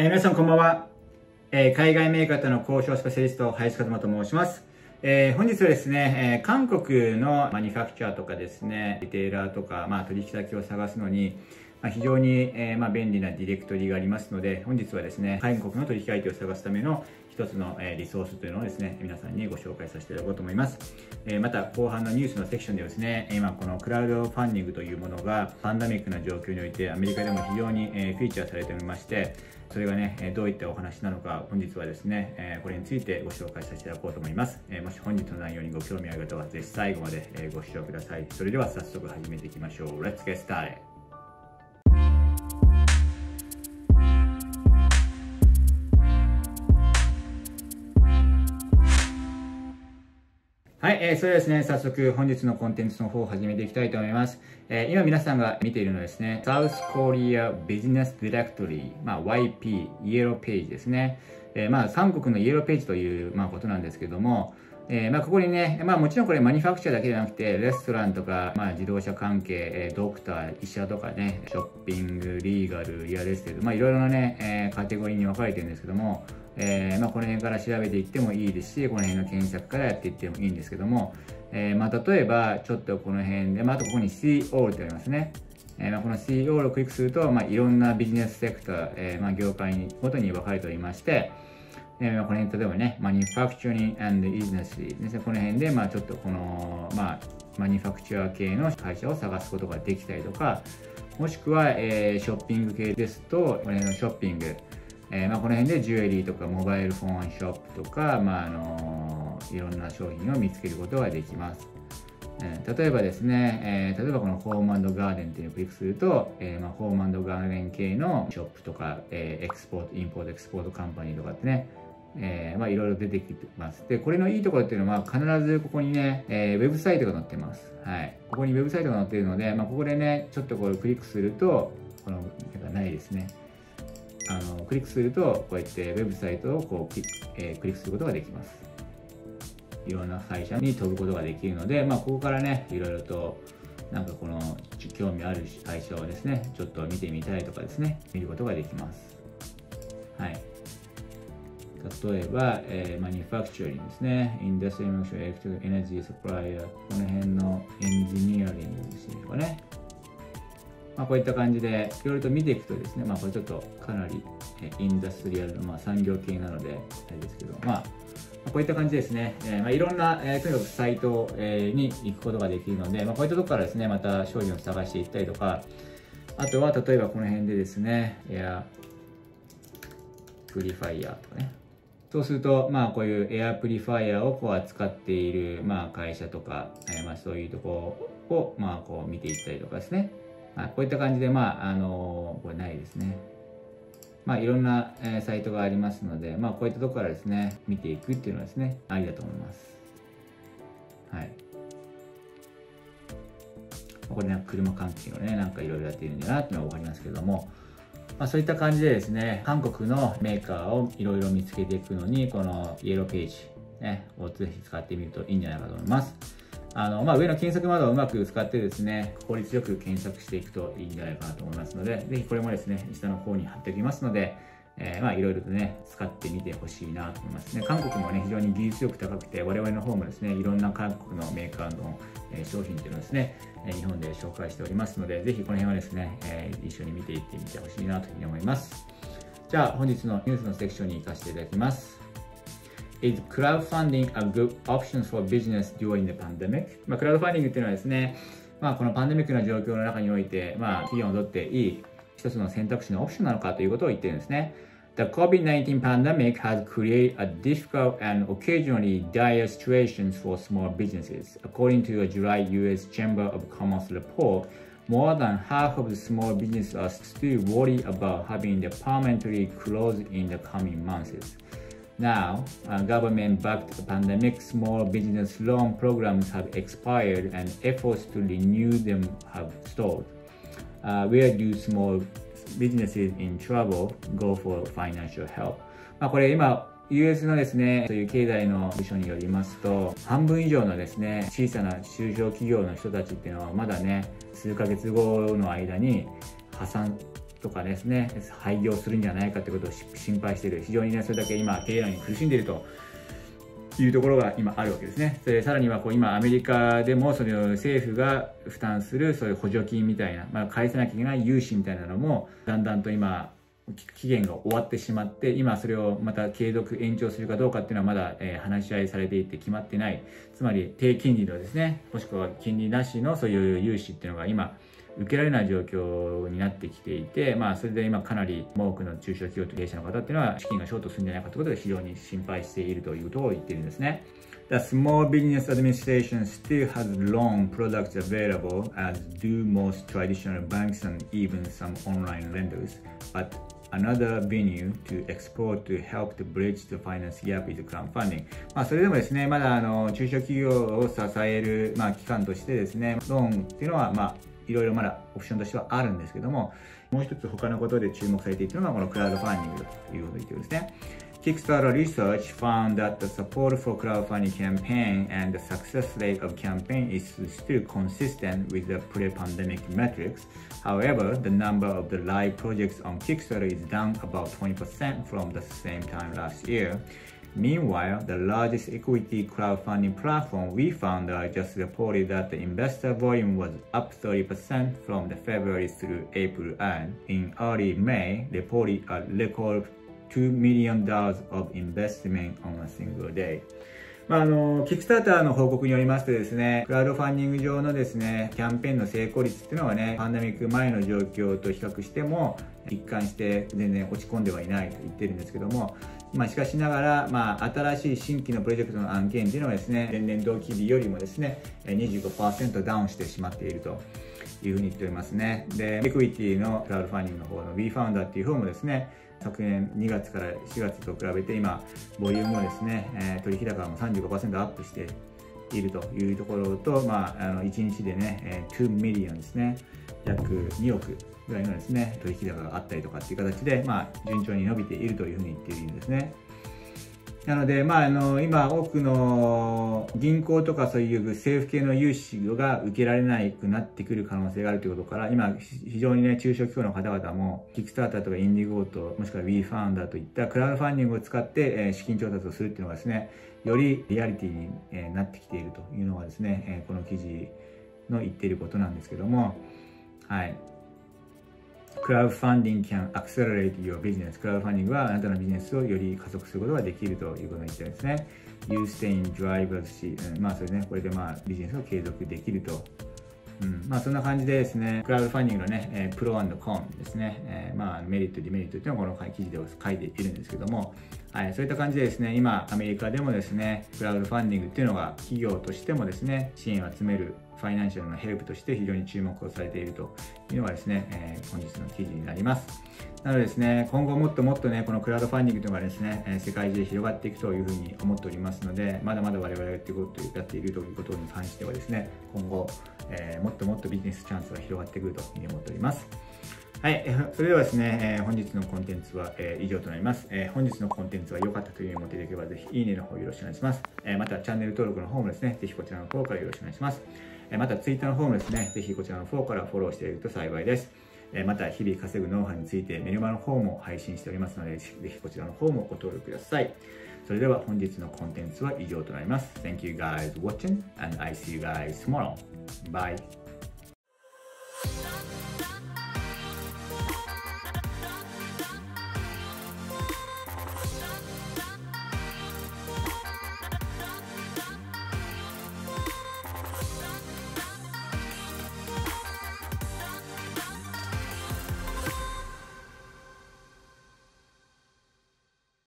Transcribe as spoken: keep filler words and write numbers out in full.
えー、皆さんこんばんは、えー、海外メーカーとの交渉スペシャリスト林一馬と申します。えー、本日はですね、えー、韓国のマニファクチャーとかですね、リテーラーとか、まあ、取引先を探すのに、まあ、非常に、えーまあ、便利なディレクトリがありますので、本日はですね、韓国の取引相手を探すための一つのリソースというのをですね、皆さんにご紹介させていただこうと思います。えー、また後半のニュースのセクションではですね、今このクラウドファンディングというものがパンダミックな状況においてアメリカでも非常にフィーチャーされておりまして、それがね、どういったお話なのか、本日はですね、これについてご紹介させていただこうと思います。もし本日の内容にご興味ある方はぜひ最後までご視聴ください。それでは早速始めていきましょう。 Let's get started。はい、えー、それではですね、早速本日のコンテンツの方を始めていきたいと思います。えー、今皆さんが見ているのはですね、South Korea Business Directory、まあ、ワイピー、イエローページですね。えー、まあ、韓国のイエローページという、まあ、ことなんですけども、えー、まあ、ここにね、まあ、もちろんこれマニファクチャーだけじゃなくて、レストランとか、まあ、自動車関係、ドクター、医者とかね、ショッピング、リーガル、リアルエステート、まあ、いろいろなね、えー、カテゴリーに分かれてるんですけども、えーまあ、この辺から調べていってもいいですし、この辺の検索からやっていってもいいんですけども、えーまあ、例えばちょっとこの辺で、まあ、あとここに C-All ってありますね。えーまあ、この C-All をクリックすると、まあ、いろんなビジネスセクター、えーまあ、業界ごとに分かれておりまして、えーまあ、この辺例えばね、マニファクチュアリング&イーナスリーですね、この辺で、まあ、ちょっとこの、まあ、マニファクチュア系の会社を探すことができたりとか、もしくは、えー、ショッピング系ですと、この辺のショッピング、えーまあ、この辺でジュエリーとかモバイルフォンショップとか、まああのー、いろんな商品を見つけることができます。えー、例えばですね、えー、例えばこのホーム&ガーデンっていうのをクリックすると、えーまあ、ホーム&ガーデン系のショップとか、えー、エクスポート、インポート、エクスポートカンパニーとかってね、えーまあ、いろいろ出てきます。で、これのいいところっていうのは、必ずここにね、えー、ウェブサイトが載ってます。はい。ここにウェブサイトが載っているので、まあ、ここでね、ちょっとこれをクリックすると、この、ないですね。あのクリックするとこうやってウェブサイトをこうクリック、えー、クリックすることができます。いろんな会社に飛ぶことができるので、まあ、ここからね、いろいろとなんかこの興味ある会社をですね、ちょっと見てみたいとかですね、見ることができます。はい、例えば、えー、マニファクチュアリングですね、インダストリーマクチュアリング、エレクトリックエナジーサプライヤー、この辺のエンジニアリングですね。まあこういった感じでいろいろと見ていくとですね、まあ、これちょっとかなりインダストリアルのまあ産業系なのであれですけど、まあこういった感じですね、えー、まあいろんな、えー、とにかくサイト、えー、に行くことができるので、まあ、こういったところからですね、また商品を探していったりとか、あとは例えばこの辺でですね、エアプリファイヤーとかね、そうすると、まあこういうエアプリファイヤーをこう扱っているまあ会社とか、えー、まあそういうところをまあこう見ていったりとかですね。こういった感じで、まあ、あの、これないですね。まあ、いろんな、えー、サイトがありますので、まあ、こういったところからですね、見ていくっていうのはですね、ありだと思います。はい。これね、車関係をね、なんかいろいろやっているんだなっていうのがわかりますけども、まあ、そういった感じでですね、韓国のメーカーをいろいろ見つけていくのに、このイエローページ、ね、をぜひ使ってみるといいんじゃないかと思います。あのまあ、上の検索窓をうまく使ってですね、効率よく検索していくといいんじゃないかなと思いますので、ぜひこれもですね、下の方に貼っておきますので、えー、まあいろいろとね、使ってみてほしいなと思いますね。韓国もね、非常に技術力高くて、我々の方もですね、いろんな韓国のメーカーの商品というのをですね、日本で紹介しておりますので、ぜひこの辺はですね、えー、一緒に見ていってみてほしいなというふうに思います。じゃあ、本日のニュースのセクションに行かせていただきます。Is crowdfunding a good option for business during the pandemic? まあ、クラウドファンディングっていうのはですね、まあ、このパンデミックの状況の中において、まあ、企業にとっていい一つの選択肢のオプションなのかということを言ってるんですね。The コビッドナインティーン pandemic has created a difficult and occasionally dire situations for small businesses. According to a July ユーエス Chamber of Commerce report, more than half of the small businesses are still worried about having their permanently closed in the coming months.Now, uh, government-backed pandemic small business loan programs have expired and efforts to renew them have stalled. Uh, where do small businesses in trouble go for financial help? まあこれ今 ユーエス のですね、そういう経済の部署によりますと、半分以上のですね、小さな中小企業の人たちっていうのはまだね、数ヶ月後の間に破産とかですね、廃業するんじゃないかということを心配している、非常にね、それだけ今、経営難に苦しんでいるというところが今あるわけですね。それさらにはこう今、アメリカでもその政府が負担するそういう補助金みたいな、まあ、返さなきゃいけない融資みたいなのも、だんだんと今、期限が終わってしまって、今、それをまた継続延長するかどうかっていうのは、まだ、えー、話し合いされていて決まってない、つまり低金利のですね、もしくは金利なしのそういう融資っていうのが今、受けられない状況になってきていて、まあ、それで今、かなり多くの中小企業と経営者の方っていうのは、資金がショートするんじゃないかということで、非常に心配しているということを言っているんですね。The Small Business Administration still has loan products available, as do most traditional banks and even some online lenders, but another venue to explore to help to bridge the finance gap is crowdfunding。 まあそれでもですね、まだあの中小企業を支える、まあ、機関としてですね、ローンっていうのは、まあ、いろいろまだオプションとしてはあるんですけども、もう一つ他のことで注目されているのがこのクラウドファンディングということを言っているんですね。Kickstarter research found that the support for crowdfunding campaign and the success rate of campaign is still consistent with the pre-pandemic metrics. However, the number of the live projects on Kickstarter is down about twenty percent from the same time last year. Meanwhile, the largest equity crowdfunding platform, Wefunder, just reported that the investor volume was up thirty percent from the February through April, and in early May, reported a record two million dollars of investment on a single day。まあ、あの、Kickstarter の報告によりますとですね、クラウドファンディング上のですね、キャンペーンの成功率っていうのはね、パンデミック前の状況と比較しても、一貫して全然落ち込んではいないと言ってるんですけども、まあ、しかしながら、まあ、新しい新規のプロジェクトの案件っていうのはですね、前年同期日よりもですね、にじゅうごパーセント ダウンしてしまっているというふうに言っておりますね。で、エクイティのクラウドファンディングの方の WeFounder っていう方もですね、昨年にがつからしがつと比べて今、ボリュームもですね、えー、取引高も さんじゅうごパーセント アップしているというところと、まあ、あのいちにちでね、にミリオンですね、約におくぐらいのですね、取引高があったりとかっていう形で、まあ、順調に伸びているというふうに言っているんですね。なので、まあ、あの今、多くの銀行とかそういう政府系の融資が受けられなくなってくる可能性があるということから、今、非常に、ね、中小企業の方々も、Kickstarter とか Indiegogo、もしくは WeFounder といったクラウドファンディングを使って資金調達をするっていうのがですね、よりリアリティになってきているというのがですね、この記事の言っていることなんですけども、はい。Crowdfunding can accelerate your business. クラウドファンディングはあなたのビジネスをより加速することができるということを言ってるんですね。You stay in drivers seat. まあそれね、これでまあビジネスを継続できると。うん、まあそんな感じでですね、クラウドファンディングのね、プロ&コンですね、えー、まあメリット、デメリットっていうのはこの記事で書いているんですけども、はい、そういった感じでですね、今アメリカでもですね、クラウドファンディングっていうのが企業としてもですね、支援を集めるファイナンシャルのヘルプとして非常に注目をされているというのがですね、えー、本日の記事になります。なのでですね、今後もっともっとね、このクラウドファンディングというのがですね、えー、世界中で広がっていくというふうに思っておりますので、まだまだ我々がやっていることをやっているということに関してはですね、今後、えー、もっともっとビジネスチャンスが広がってくるというふうに思っております。はい、それではですね、えー、本日のコンテンツは、えー、以上となります。えー、本日のコンテンツは良かったというふうに思っていただければ、ぜひいいねの方よろしくお願いします。えー、またチャンネル登録の方もですね、ぜひこちらの方からよろしくお願いします。えー、またツイッターの方もですね、ぜひこちらの方からフォローしていると幸いです。また日々稼ぐノウハウについてメルマガの方も配信しておりますので、ぜひこちらの方もご登録ください。それでは本日のコンテンツは以上となります。Thank you guys for watching and I see you guys tomorrow. Bye.